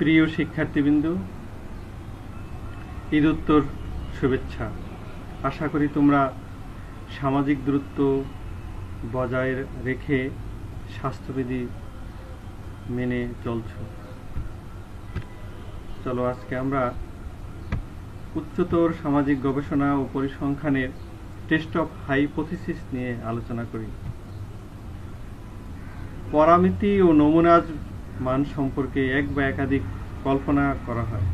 প্রিয় শিক্ষার্থীবৃন্দু, ঈদ উত্তর শুভেচ্ছা। আশা করি তোমরা সামাজিক দূরত্ব বজায় রেখে স্বাস্থ্যবিধি মেনে চলছো। চলো আজকে আমরা উচ্চতর সামাজিক গবেষণা ও পরিসংখ্যানের টেস্ট অফ হাইপোথিসিস নিয়ে আলোচনা করি। পরামিতি ও নমুনাজ মান সম্পর্কে এক বা একাধিক কল্পনা করা হয়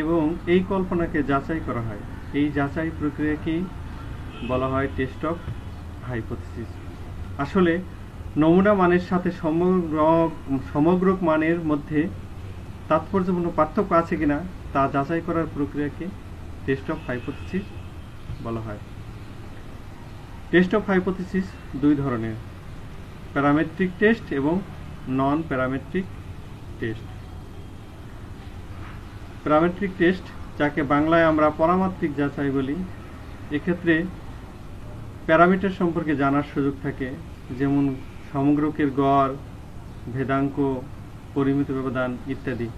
এবং এই কল্পনাকে যাচাই করা হয়। এই যাচাই প্রক্রিয়াকেই বলা হয় টেস্ট অফ হাইপোথিসিস। আসলে নমুনা মানের সাথে সমগ্রক মানের মধ্যে তাৎপর্যপূর্ণ পার্থক্য আছে কিনা তা যাচাই করার প্রক্রিয়াকে টেস্ট অফ হাইপোথিসিস বলা হয়। টেস্ট অফ হাইপোথিসিস দুই ধরনের, প্যারামেট্রিক টেস্ট এবং non parametric test. Parametric test, যাকে বাংলায় আমরা পরামাত্রিক যাচাই বলি, এক্ষেত্রে প্যারামিটার সম্পর্কে জানার সুযোগ থাকে, যেমন সমগ্রকের গড়, ভেদাঙ্ক, পরিমিত ব্যবধান ইত্যাদি।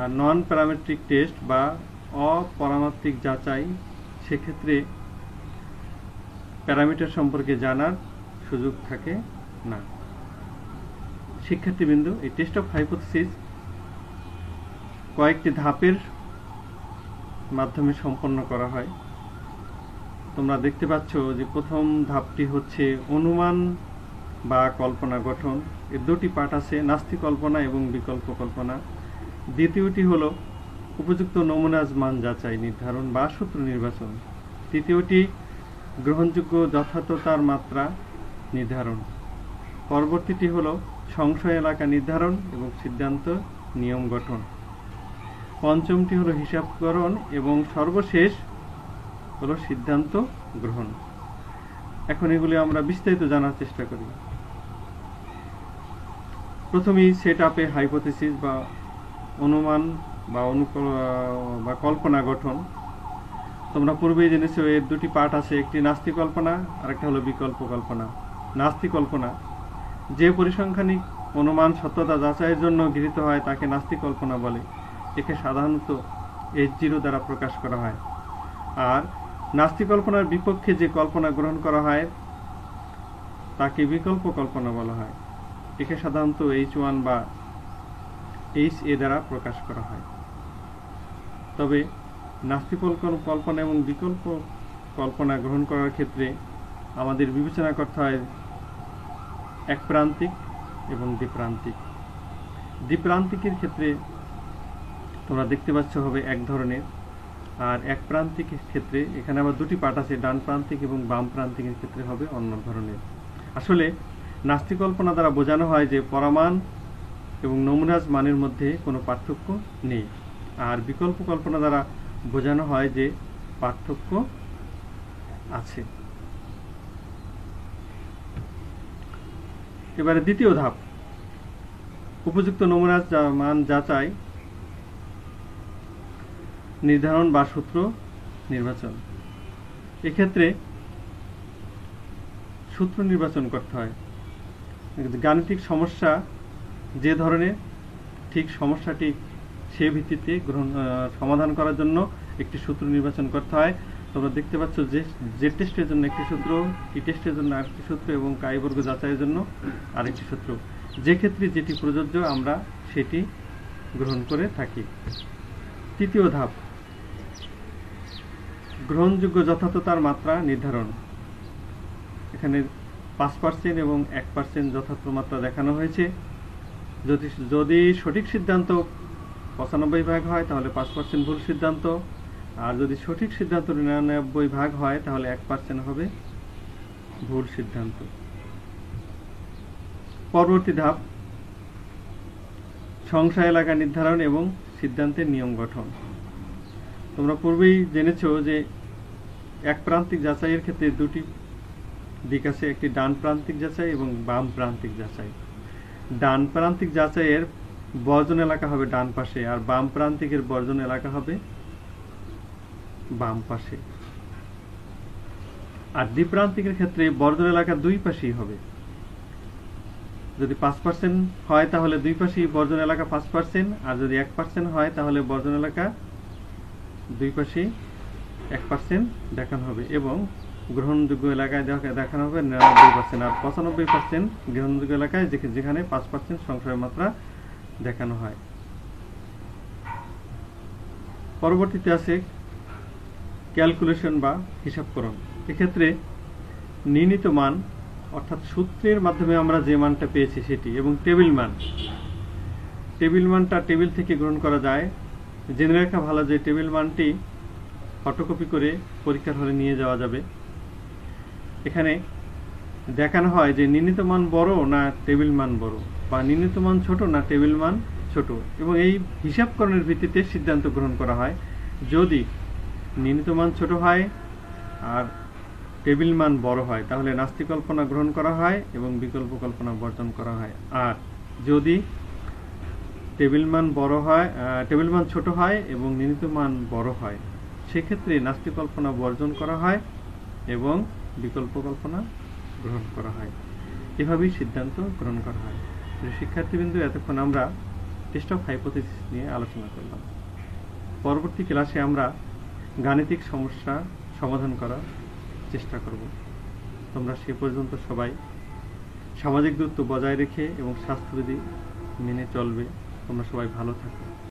আর নন প্যারামেট্রিক টেস্ট বা অপরামাত্রিক যাচাই, সেক্ষেত্রে প্যারামিটার সম্পর্কে জানার সুযোগ থাকে না। শিক্ষার্থীবৃন্দ, এই টেস্ট অফ হাইপোথিসিস কয়েকটি ধাপের মাধ্যমে সম্পন্ন করা হয়। তোমরা দেখতে পাচ্ছ যে প্রথম ধাপটি হচ্ছে অনুমান বা কল্পনা গঠন। এর দুটি পার্ট আছে, নাস্তি কল্পনা এবং বিকল্প কল্পনা। দ্বিতীয়টি হলো উপযুক্ত নমুনাজ মান যাচাই নির্ধারণ বা সূত্র নির্বাচন। তৃতীয়টি গ্রহণযোগ্য যথার্থতার মাত্রা নির্ধারণ। পরবর্তীটি হলো সংশয় এলাকা নির্ধারণ এবং সিদ্ধান্ত নিয়ম গঠন। পঞ্চমটি হলো হিসাবকরণ এবং সর্বশেষ হলো সিদ্ধান্ত গ্রহণ। এখন এগুলি আমরা বিস্তারিত জানার চেষ্টা করি। প্রথমেই সেট আপে হাইপোথিসিস বা অনুমান বা কল্পনা গঠন। তোমরা পূর্বেই জেনেছো এর দুটি পার্ট আছে, একটি নাস্তি কল্পনা আর একটা হলো বিকল্প কল্পনা। নাস্তি কল্পনা, যে পরিসংখ্যানিক অনুমান সত্যতা যাচাইয়ের জন্য গৃহীত হয় তাকে নাস্তি কল্পনা বলে। একে সাধারণত H0 দ্বারা প্রকাশ করা হয়। আর নাস্তি কল্পনার বিপক্ষে যে কল্পনা গ্রহণ করা হয় তাকে বিকল্প কল্পনা বলা হয়। একে সাধারণত H1 বা HA দ্বারা প্রকাশ করা হয়। তবে নাস্তি কল্পনা এবং বিকল্প কল্পনা গ্রহণ করার ক্ষেত্রে আমাদের বিবেচনা করতে হয় একপ্রান্তিক এবং দ্বিপ্রান্তিক। দ্বিপ্রান্তিকের ক্ষেত্রে তোমরা দেখতে পাচ্ছ হবে এক ধরনের, আর একপ্রান্তিকের ক্ষেত্রে এখানে আবার দুটি পার্ট আছে, ডান প্রান্তিক এবং বাম প্রান্তিকের ক্ষেত্রে হবে অন্য ধরনের। আসলে নাস্তি কল্পনা দ্বারা বোঝানো হয় যে পরামান এবং নমুনাজ মানের মধ্যে কোনো পার্থক্য নেই, আর বিকল্প কল্পনা দ্বারা বোঝানো হয় যে পার্থক্য আছে। এবারে দ্বিতীয় ধাপ, উপযুক্ত নমুনাজ মান যাচাই নির্ধারণ বা সূত্র নির্বাচন। এক্ষেত্রে সূত্র নির্বাচন করতে হয়। গাণিতিক সমস্যা যে ধরনের, ঠিক সমস্যাটি সে ভিত্তিতে সমাধান করার জন্য একটি সূত্র নির্বাচন করতে হয়। তোমরা দেখতে পাচ্ছ যে জেড টেস্টের জন্য একটি সূত্র, টি টেস্টের জন্য আরেকটি সূত্র এবং কাইবর্গ যাচাইয়ের জন্য আরেকটি সূত্র। যে ক্ষেত্রে যেটি প্রযোজ্য আমরা সেটি গ্রহণ করে থাকি। তৃতীয় ধাপ, গ্রহণযোগ্য যথার্থতার মাত্রা নির্ধারণ। এখানে 5% এবং 1% যথার্থ মাত্রা দেখানো হয়েছে। যদি সঠিক সিদ্ধান্ত 95% হয় তাহলে 5% ভুল সিদ্ধান্ত, আর যদি সঠিক সিদ্ধান্ত 99% হয় তাহলে 1% হবে ভুল সিদ্ধান্ত। পরবর্তী ধাপ, সংশয় এলাকা নির্ধারণ এবং সিদ্ধান্তের নিয়ম গঠন। তোমরা পূর্বেই জেনেছো যে একপ্রান্তিক যাচাইয়ের ক্ষেত্রে দুটি দিক আছে, একটি ডান প্রান্তিক যাচাই এবং বাম প্রান্তিক যাচাই। ডান প্রান্তিক যাচাইয়ের বর্জন এলাকা হবে ডান পাশে, আর বাম প্রান্তিকের বর্জন এলাকা হবে বাম পাশে। আর দ্বিপ্রান্তিকের ক্ষেত্রে বর্জন এলাকা দুই পাশেই হবে। যদি 5% হয় তাহলে দুই পাশেই বর্জন এলাকা 5% আর যদি 1% হয় তাহলে বর্জন এলাকা দুই পাশেই 1% দেখানো হবে এবং গ্রহণযোগ্য এলাকায় দেখানো হবে 99% আর 95% গ্রহণযোগ্য এলাকায় যেখানে 5% সংশয় মাত্রা দেখানো হয়। পরবর্তীতে আছে ক্যালকুলেশন বা হিসাবকরণ। এই ক্ষেত্রে নির্ণীত মান অর্থাৎ সূত্রের মাধ্যমে আমরা যে মানটা পেয়েছি সেটি এবং টেবিল মানটা টেবিল থেকে গ্রহণ করা যায়। জেনে রাখা ভালো যে টেবিল মানটি ফটোকপি করে পরীক্ষার হলে নিয়ে যাওয়া যাবে। এখানে দেখানো হয় যে নির্ণীত মান বড় না টেবিল মান বড় বা নির্ণীত মান ছোট না টেবিল মান ছোট এবং এই হিসাবকরণের ভিত্তিতে সিদ্ধান্ত গ্রহণ করা হয়। যদি নির্ণীত মান ছোট হয় আর টেবিল মান বড় হয় তাহলে নাস্তিক কল্পনা গ্রহণ করা হয় এবং বিকল্প কল্পনা বর্জন করা হয়। আর যদি টেবিল মান ছোট হয় এবং নির্ণীত মান বড় হয় সেক্ষেত্রে নাস্তিক কল্পনা বর্জন করা হয় এবং বিকল্প কল্পনা গ্রহণ করা হয়। এভাবেই সিদ্ধান্ত গ্রহণ করা হয়। শিক্ষার্থীবৃন্দ, এতক্ষণ আমরা টেস্ট অফ হাইপোথিসিস নিয়ে আলোচনা করলাম। পরবর্তী ক্লাসে আমরা গাণিতিক সমস্যা সমাধান করার চেষ্টা করব। তোমরা সে পর্যন্ত সবাই সামাজিক দূরত্ব বজায় রেখে এবং স্বাস্থ্যবিধি মেনে চলবে। তোমরা সবাই ভালো থাকো।